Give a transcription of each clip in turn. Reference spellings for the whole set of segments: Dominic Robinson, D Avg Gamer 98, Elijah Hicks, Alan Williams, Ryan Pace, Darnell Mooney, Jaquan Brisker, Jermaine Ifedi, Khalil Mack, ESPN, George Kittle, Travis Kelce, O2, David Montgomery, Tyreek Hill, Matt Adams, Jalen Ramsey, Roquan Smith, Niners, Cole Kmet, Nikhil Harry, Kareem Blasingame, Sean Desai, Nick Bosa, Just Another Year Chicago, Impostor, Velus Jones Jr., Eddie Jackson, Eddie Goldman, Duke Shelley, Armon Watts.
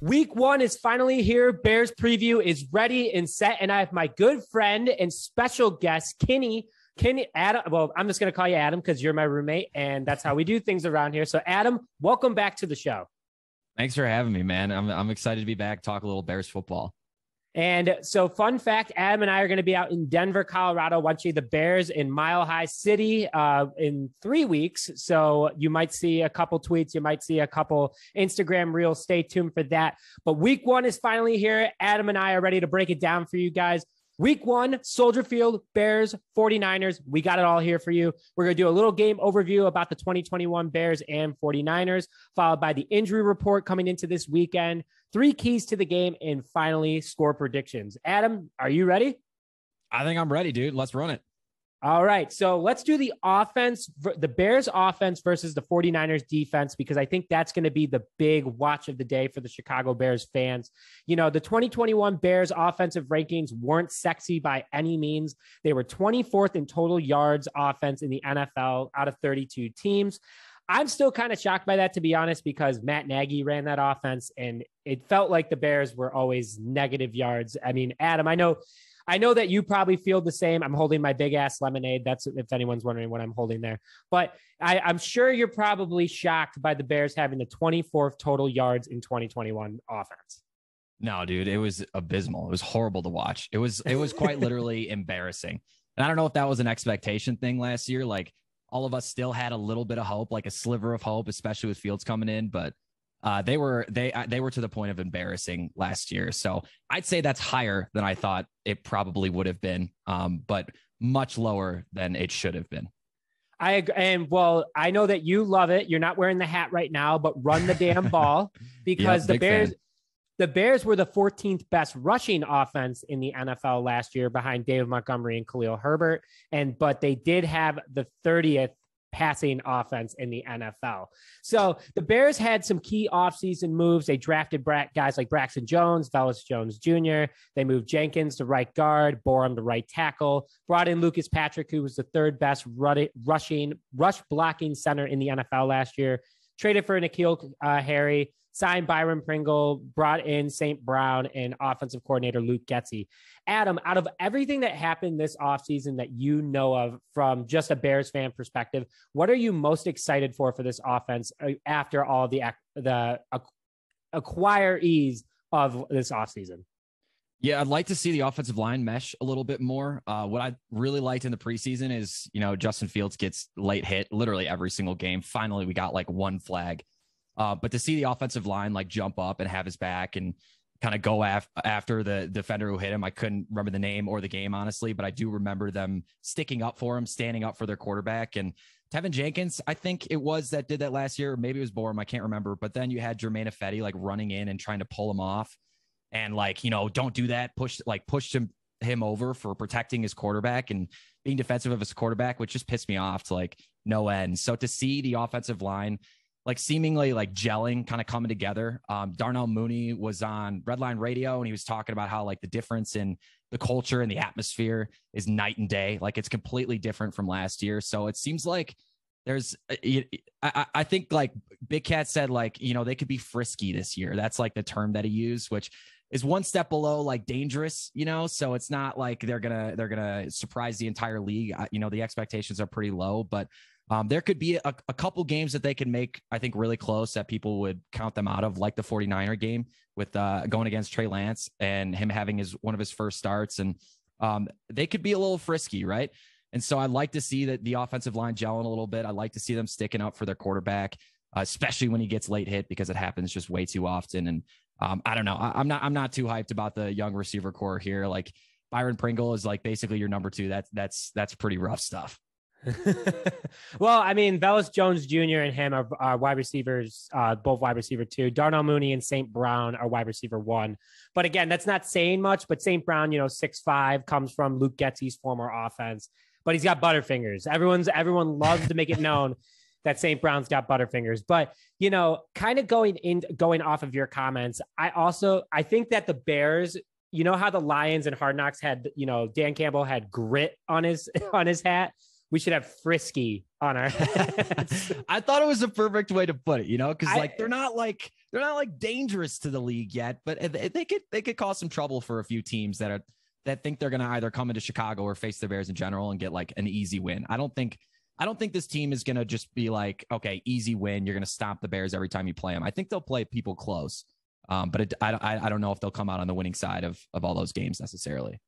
Week one is finally here. Bears preview is ready and set. And I have my good friend and special guest, Kenny. Kenny, Adam, well, I'm just going to call you Adam because you're my roommate and that's how we do things around here. So Adam, welcome back to the show. Thanks for having me, man. I'm excited to be back, talk a little Bears football. And so fun fact, Adam and I are going to be out in Denver, Colorado, watching the Bears in Mile High City in 3 weeks. So you might see a couple tweets. You might see a couple Instagram reels. Stay tuned for that. But week one is finally here. Adam and I are ready to break it down for you guys. Week one, Soldier Field, Bears, 49ers. We got it all here for you. We're going to do a little game overview about the 2021 Bears and 49ers, followed by the injury report coming into this weekend, three keys to the game, and finally, score predictions. Adam, are you ready? I think I'm ready, dude. Let's run it. All right. So let's do the offense, the Bears offense versus the 49ers defense, because I think that's going to be the big watch of the day for the Chicago Bears fans. You know, the 2021 Bears offensive rankings weren't sexy by any means. They were 24th in total yards offense in the NFL out of 32 teams. I'm still kind of shocked by that, to be honest, because Matt Nagy ran that offense and it felt like the Bears were always negative yards. I mean, Adam, I know that you probably feel the same. I'm holding my big ass lemonade. That's if anyone's wondering what I'm holding there, but I'm sure you're probably shocked by the Bears having the 24th total yards in 2021 offense. No, dude, it was abysmal. It was horrible to watch. It was quite literally embarrassing. And I don't know if that was an expectation thing last year. Like all of us still had a little bit of hope, like a sliver of hope, especially with Fields coming in, but they were to the point of embarrassing last year. So I'd say that's higher than I thought it probably would have been, but much lower than it should have been. I agree. And well, I know that you love it. You're not wearing the hat right now, but run the damn ball because yep, the Bears were the 14th best rushing offense in the NFL last year behind David Montgomery and Khalil Herbert. But they did have the 30th passing offense in the NFL. So the Bears had some key offseason moves. They drafted guys like Braxton Jones, Velus Jones Jr. They moved Jenkins to right guard, Borum to right tackle, brought in Lucas Patrick, who was the third best rush blocking center in the NFL last year, traded for Nikhil Harry, signed Byron Pringle, brought in St. Brown and offensive coordinator Luke Getsy. Adam, out of everything that happened this offseason that you know of from just a Bears fan perspective, what are you most excited for this offense after all the acquirees of this offseason? Yeah, I'd like to see the offensive line mesh a little bit more. What I really liked in the preseason is, you know, Justin Fields gets late hit literally every single game. Finally, we got like one flag. But to see the offensive line like jump up and have his back and kind of go after the defender who hit him, I couldn't remember the name or the game, honestly, but I do remember them sticking up for him, standing up for their quarterback. And Teven Jenkins, I think it was that did that last year. Maybe it was Borum. I can't remember. But then you had Jermaine Ifedi like running in and trying to pull him off. And like, you know, don't do that, pushed him over for protecting his quarterback and being defensive of his quarterback, which just pissed me off to like no end. So to see the offensive line, like seemingly like gelling, kind of coming together. Darnell Mooney was on Redline Radio and he was talking about how like the difference in the culture and the atmosphere is night and day. Like it's completely different from last year. So it seems like I think like Big Cat said, like, you know, they could be frisky this year. That's like the term that he used, which is one step below like dangerous, you know? So it's not like they're going to surprise the entire league. You know, the expectations are pretty low, but there could be a couple games that they can make, I think, really close that people would count them out of, like the 49er game with going against Trey Lance and him having one of his first starts. And they could be a little frisky, right? And so I'd like to see that the offensive line gelling a little bit. I'd like to see them sticking up for their quarterback, especially when he gets late hit because it happens just way too often. And I don't know. I'm not too hyped about the young receiver core here. Like Byron Pringle is like basically your number two. That's pretty rough stuff. Well, I mean, Velus Jones Jr. and him are wide receivers, both wide receiver two. Darnell Mooney and St. Brown are wide receiver one. But again, that's not saying much. But St. Brown, you know, 6'5", comes from Luke Getsy's former offense. But he's got butterfingers. Everyone loves to make it known that St. Brown's got butterfingers. But, you know, kind of going off of your comments, I think that the Bears, you know how the Lions and Hard Knocks had, you know, Dan Campbell had grit on his hat. we should have Frisky on our heads. I thought it was the perfect way to put it, you know, because like they're not like dangerous to the league yet, but they could cause some trouble for a few teams that think they're going to either come into Chicago or face the Bears in general and get like an easy win. I don't think this team is going to just be like, okay, easy win. You're going to stop the Bears every time you play them. I think they'll play people close, but I don't know if they'll come out on the winning side of all those games necessarily.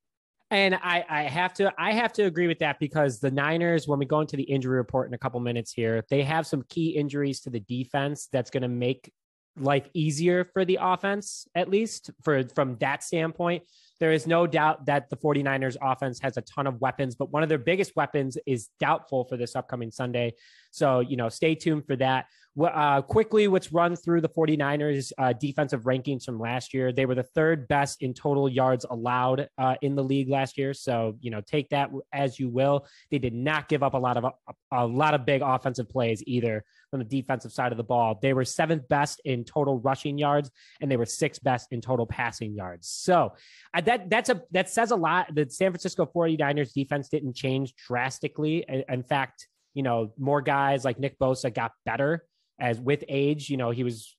And I have to agree with that, because the Niners, when we go into the injury report in a couple minutes here, they have some key injuries to the defense that's going to make life easier for the offense, at least from that standpoint. There is no doubt that the 49ers offense has a ton of weapons, but one of their biggest weapons is doubtful for this upcoming Sunday. So, you know, stay tuned for that. Quickly, let's run through the 49ers defensive rankings from last year. They were the third best in total yards allowed in the league last year. So, you know, take that as you will. They did not give up a lot of big offensive plays either from the defensive side of the ball. They were seventh best in total rushing yards, and they were sixth best in total passing yards. So that says a lot. The San Francisco 49ers defense didn't change drastically. In fact, you know, more guys like Nick Bosa got better as with age. You know, he's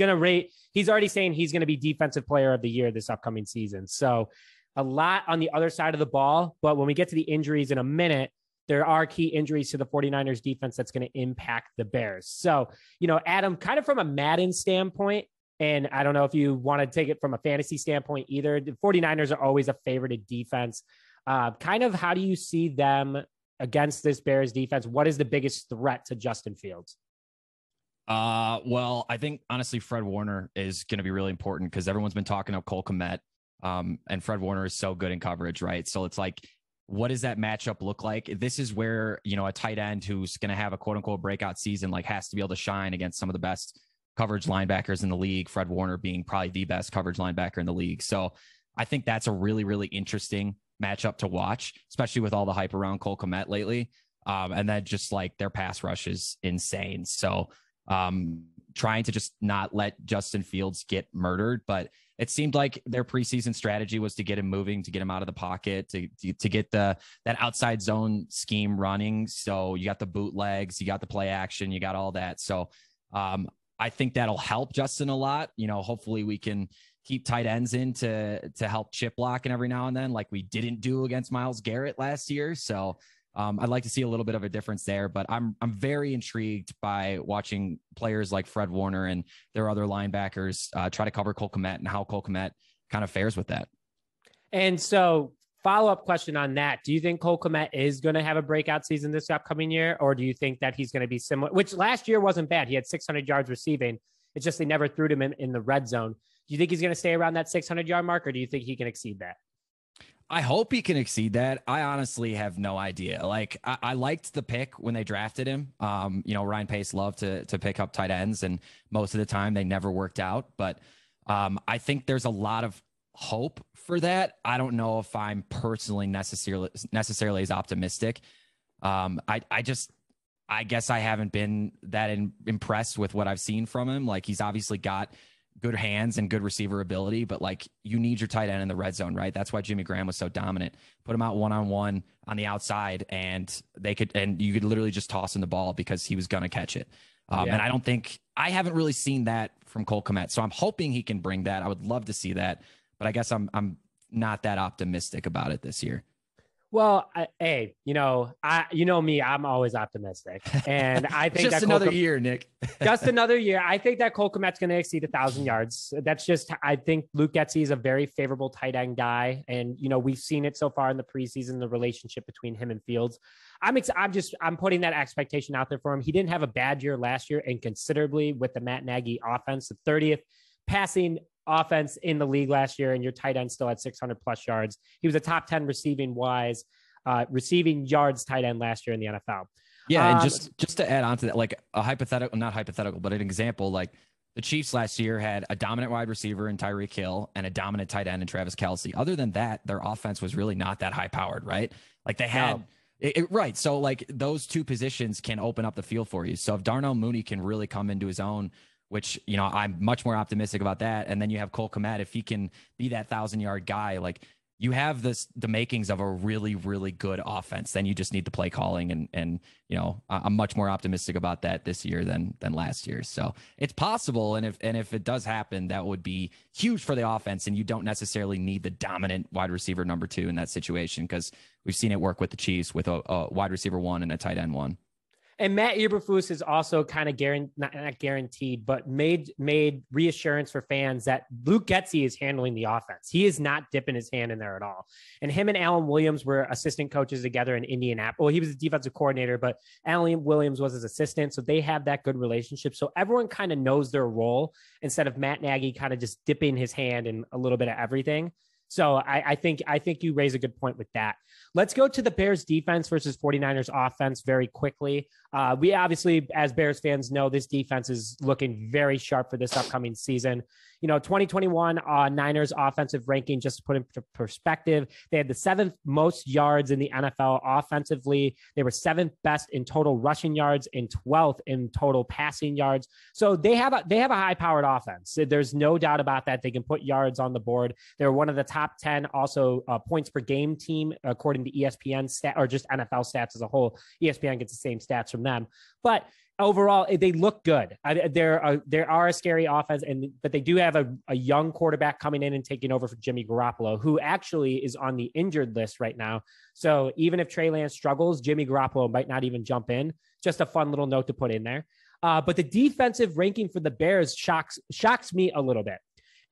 already saying he's going to be defensive player of the year this upcoming season. So a lot on the other side of the ball, but when we get to the injuries in a minute, there are key injuries to the 49ers defense that's going to impact the Bears. So, you know, Adam, kind of from a Madden standpoint, and I don't know if you want to take it from a fantasy standpoint either, the 49ers are always a favorite defense. Kind of how do you see them against this Bears defense? What is the biggest threat to Justin Fields? Well, I think honestly, Fred Warner is going to be really important, because everyone's been talking about Cole Kmet, and Fred Warner is so good in coverage, right? So it's like, what does that matchup look like? This is where, you know, a tight end who's going to have a quote unquote breakout season, like, has to be able to shine against some of the best coverage linebackers in the league, Fred Warner being probably the best coverage linebacker in the league. So I think that's a really, really interesting matchup to watch, especially with all the hype around Cole Kmet lately. And then just like their pass rush is insane. So trying to just not let Justin Fields get murdered, but it seemed like their preseason strategy was to get him moving, to get him out of the pocket, to get that outside zone scheme running. So you got the bootlegs, you got the play action, you got all that. So I think that'll help Justin a lot. You know, hopefully we can keep tight ends in to help chip block and every now and then, like we didn't do against Myles Garrett last year. So I'd like to see a little bit of a difference there, but I'm very intrigued by watching players like Fred Warner and their other linebackers try to cover Cole Kmet, and how Cole Kmet kind of fares with that. And so follow-up question on that. Do you think Cole Kmet is going to have a breakout season this upcoming year, or do you think that he's going to be similar, which last year wasn't bad. He had 600 yards receiving. It's just they never threw him in the red zone. Do you think he's going to stay around that 600-yard mark, or do you think he can exceed that? I hope he can exceed that. I honestly have no idea. Like, I liked the pick when they drafted him. You know, Ryan Pace loved to pick up tight ends, and most of the time they never worked out. But I think there's a lot of hope for that. I don't know if I'm personally necessarily as optimistic. I guess I haven't been that impressed with what I've seen from him. Like, he's obviously got good hands and good receiver ability, but like, you need your tight end in the red zone, right? That's why Jimmy Graham was so dominant. Put him out one-on-one on the outside, and you could literally just toss him the ball because he was going to catch it. And I haven't really seen that from Cole Kmet. So I'm hoping he can bring that. I would love to see that, but I guess I'm not that optimistic about it this year. Well, you know me, I'm always optimistic, and I think just another year, Nick. Just another year. I think that Cole Kmet's going to exceed 1,000 yards. That's just, I think Luke Getsy is a very favorable tight end guy, and you know, we've seen it so far in the preseason, the relationship between him and Fields. I'm putting that expectation out there for him. He didn't have a bad year last year, and considerably with the Matt Nagy offense, the 30th passing offense in the league last year, and your tight end still had 600+ yards. He was a top 10 receiving yards tight end last year in the NFL. Yeah. And just to add on to that, like an example, like the Chiefs last year had a dominant wide receiver in Tyreek Hill and a dominant tight end in Travis Kelce. Other than that, their offense was really not that high powered, right? Like they had it, right. So like those two positions can open up the field for you. So if Darnell Mooney can really come into his own, which, you know, I'm much more optimistic about that. And then you have Cole Kmet, if he can be that 1,000-yard guy, like you have this, the makings of a really, really good offense. Then you just need the play calling, and you know, I'm much more optimistic about that this year than last year. So it's possible, and if it does happen, that would be huge for the offense. And you don't necessarily need the dominant wide receiver number two in that situation, because we've seen it work with the Chiefs with a wide receiver one and a tight end one. And Matt Eberflus is also kind of not guaranteed, but made reassurance for fans that Luke Getsy is handling the offense. He is not dipping his hand in there at all. And him and Alan Williams were assistant coaches together in Indianapolis. Well, he was the defensive coordinator, but Alan Williams was his assistant. So they have that good relationship. So everyone kind of knows their role, instead of Matt Nagy kind of just dipping his hand in a little bit of everything. So I think you raise a good point with that. Let's go to the Bears defense versus 49ers offense very quickly. We obviously, as Bears fans, know this defense is looking very sharp for this upcoming season. You know, 2021 Niners offensive ranking, just to put into perspective, they had the 7th most yards in the NFL offensively. They were 7th best in total rushing yards and 12th in total passing yards. So they have a high-powered offense. There's no doubt about that. They can put yards on the board. They're one of the top 10 also points per game team, according to ESPN stat, or just NFL stats as a whole. ESPN gets the same stats from them, but overall they look good. They are a scary offense, but they do have a young quarterback coming in and taking over for Jimmy Garoppolo, who actually is on the injured list right now. So even if Trey Lance struggles, Jimmy Garoppolo might not even jump in. Just a fun little note to put in there. But the defensive ranking for the Bears shocks me a little bit,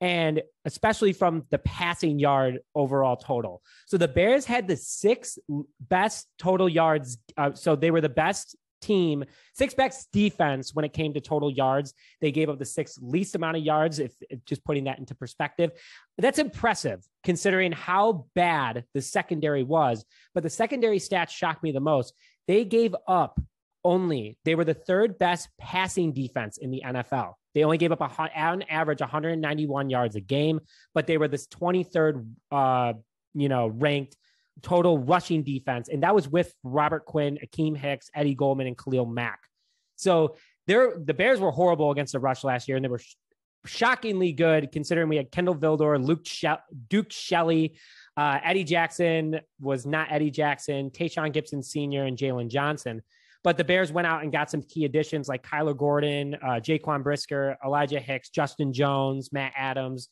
and especially from the passing yard overall total. So the Bears had the 6th best total yards. So they were the best team, 6th best defense when it came to total yards. They gave up the 6th least amount of yards, if just putting that into perspective. That's impressive considering how bad the secondary was. But the secondary stats shocked me the most. They were the 3rd best passing defense in the NFL. They only gave up on average 191 yards a game, but they were this 23rd, ranked total rushing defense. And that was with Robert Quinn, Akeem Hicks, Eddie Goldman, and Khalil Mack. So the Bears were horrible against the rush last year, and they were shockingly good considering we had Kendall Vildor, Duke Shelley, Eddie Jackson was not Eddie Jackson, Tayshaun Gibson Sr., and Jaylon Johnson. But the Bears went out and got some key additions like Kyler Gordon, Jaquan Brisker, Elijah Hicks, Justin Jones, Matt Adams,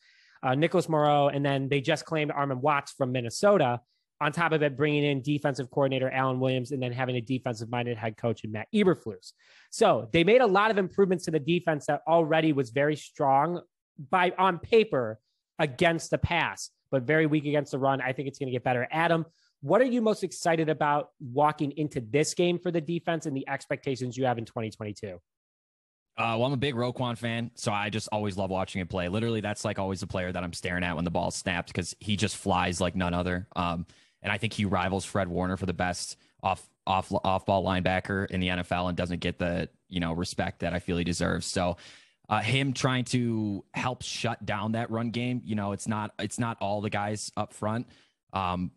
Nicholas Moreau, and then they just claimed Armon Watts from Minnesota, on top of it bringing in defensive coordinator Alan Williams and then having a defensive-minded head coach in Matt Eberflus. So they made a lot of improvements to the defense that already was very strong on paper against the pass, but very weak against the run. I think it's going to get better. Adam, what are you most excited about walking into this game for the defense and the expectations you have in 2022? Well, I'm a big Roquan fan, so I just always love watching him play. Literally, that's like always the player that I'm staring at when the ball snaps, because he just flies like none other. And I think he rivals Fred Warner for the best off-ball linebacker in the NFL, and doesn't get the respect that I feel he deserves. So him trying to help shut down that run game, it's not all the guys up front.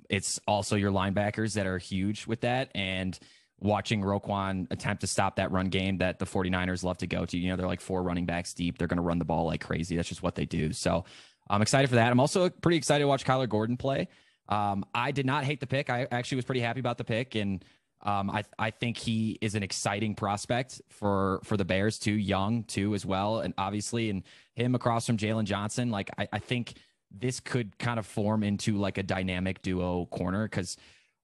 It's also your linebackers that are huge with that, and watching Roquan attempt to stop that run game that the 49ers love to go to. They're like 4 running backs deep. They're going to run the ball like crazy. That's just what they do. So I'm excited for that. I'm also pretty excited to watch Kyler Gordon play. I did not hate the pick. I actually was pretty happy about the pick, and I think he is an exciting prospect for the Bears too. Young too as well, and obviously, and him across from Jaylon Johnson. Like I think this could kind of form into like a dynamic duo corner, because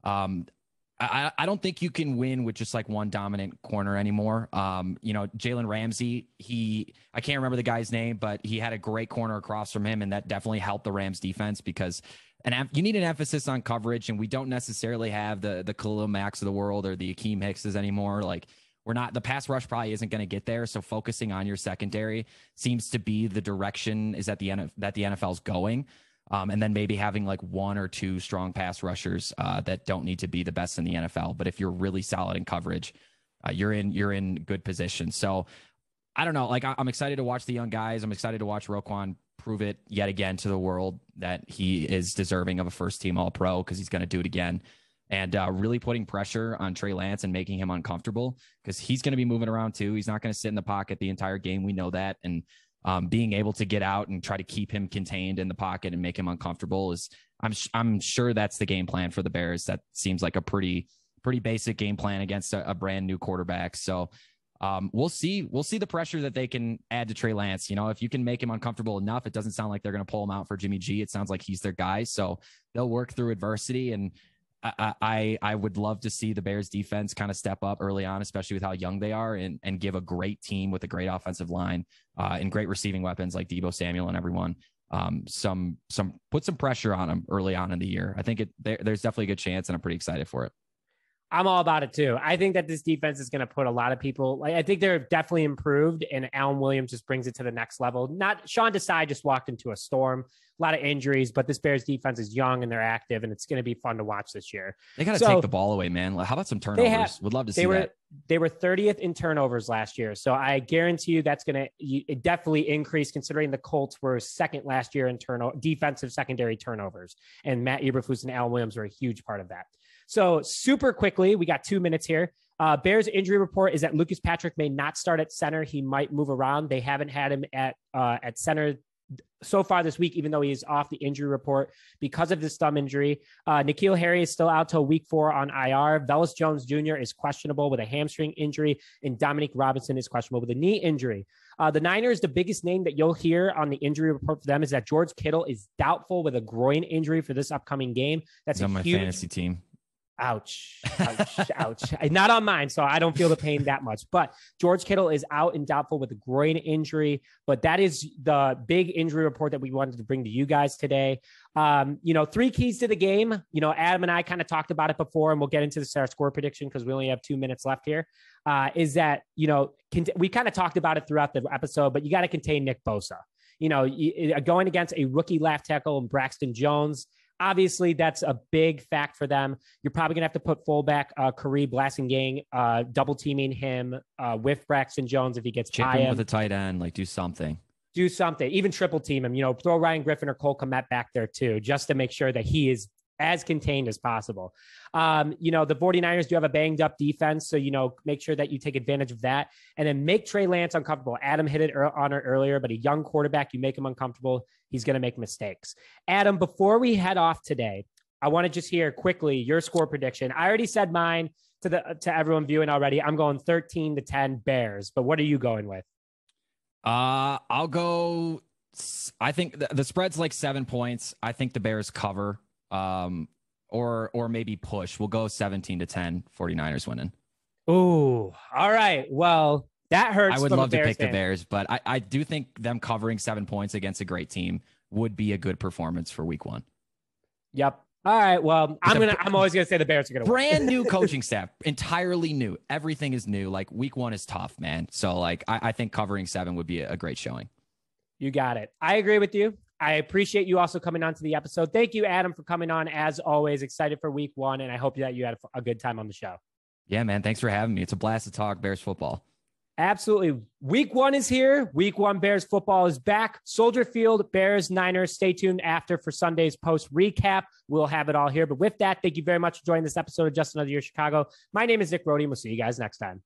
I don't think you can win with just like one dominant corner anymore. Jalen Ramsey, I can't remember the guy's name, but he had a great corner across from him, and that definitely helped the Rams defense, because you need an emphasis on coverage, and we don't necessarily have the Khalil Max of the world or the Akeem Hickses anymore. Like, the pass rush probably isn't going to get there. So focusing on your secondary seems to be the direction that the NFL's going. And then maybe having like 1 or 2 strong pass rushers that don't need to be the best in the NFL. But if you're really solid in coverage, you're in good position. So I don't know, like I'm excited to watch the young guys. I'm excited to watch Roquan prove it yet again to the world that he is deserving of a first team all pro, because he's going to do it again. And really putting pressure on Trey Lance and making him uncomfortable, because he's going to be moving around too. He's not going to sit in the pocket the entire game. We know that. And being able to get out and try to keep him contained in the pocket and make him uncomfortable is, I'm sure that's the game plan for the Bears. That seems like a pretty basic game plan against a brand new quarterback. So we'll see the pressure that they can add to Trey Lance. You know, if you can make him uncomfortable enough, it doesn't sound like they're going to pull him out for Jimmy G. It sounds like he's their guy. So they'll work through adversity. And I would love to see the Bears defense kind of step up early on, especially with how young they are, and give a great team with a great offensive line and great receiving weapons like Deebo Samuel and everyone. Put some pressure on them early on in the year. I think there's definitely a good chance, and I'm pretty excited for it. I'm all about it too. I think that this defense is going to put a lot of people, like, I think they're definitely improved, and Alan Williams just brings it to the next level. Not Sean Desai just walked into a storm, a lot of injuries, but this Bears defense is young and they're active, and it's going to be fun to watch this year. They got to take the ball away, man. How about some turnovers? Would love to see that. They were 30th in turnovers last year. So I guarantee you that's going to definitely increase, considering the Colts were second last year in defensive secondary turnovers. And Matt Eberflus and Alan Williams were a huge part of that. So super quickly, we got 2 minutes here. Bears injury report is that Lucas Patrick may not start at center. He might move around. They haven't had him at center so far this week, even though he is off the injury report because of this thumb injury. Nikhil Harry is still out till week 4 on IR. Velus Jones Jr. is questionable with a hamstring injury, and Dominic Robinson is questionable with a knee injury. The Niners, the biggest name that you'll hear on the injury report for them is that George Kittle is doubtful with a groin injury for this upcoming game. That's on my fantasy team. Ouch, ouch, ouch. Not on mine, so I don't feel the pain that much. But George Kittle is out and doubtful with a groin injury. But that is the big injury report that we wanted to bring to you guys today. Three keys to the game. You know, Adam and I kind of talked about it before, and we'll get into this, our score prediction, because we only have 2 minutes left here. Is that, you know, we kind of talked about it throughout the episode, but you got to contain Nick Bosa. You know, going against a rookie left tackle and Braxton Jones. Obviously, that's a big fact for them. You're probably going to have to put fullback Kareem Blasingame, double-teaming him with Braxton Jones if he gets by him. Chip him with a tight end, like do something. Even triple-team him, you know, throw Ryan Griffin or Cole Kmet back there too, just to make sure that he is as contained as possible. The 49ers do have a banged up defense. So, you know, make sure that you take advantage of that, and then make Trey Lance uncomfortable. Adam hit it on it earlier, but a young quarterback, you make him uncomfortable, he's going to make mistakes. Adam, before we head off today, I want to just hear quickly your score prediction. I already said mine to everyone viewing already. I'm going 13-10 Bears, but what are you going with? I think the spread's like 7 points. I think the Bears cover. Or maybe push. We'll go 17-10, 49ers winning. Ooh, all right. Well, that hurts. I would love to pick the Bears, but I do think them covering 7 points against a great team would be a good performance for week 1. Yep. All right. Well, I'm always going to say the Bears are going to win. Brand new coaching staff, entirely new. Everything is new. Like week 1 is tough, man. So like, I think covering 7 would be a great showing. You got it. I agree with you. I appreciate you also coming on to the episode. Thank you, Adam, for coming on. As always, excited for week 1, and I hope that you had a good time on the show. Yeah, man. Thanks for having me. It's a blast to talk Bears football. Absolutely. Week 1 is here. Week 1 Bears football is back. Soldier Field, Bears, Niners. Stay tuned after for Sunday's post recap. We'll have it all here. But with that, thank you very much for joining this episode of Just Another Year Chicago. My name is Nick Rohde, and we'll see you guys next time.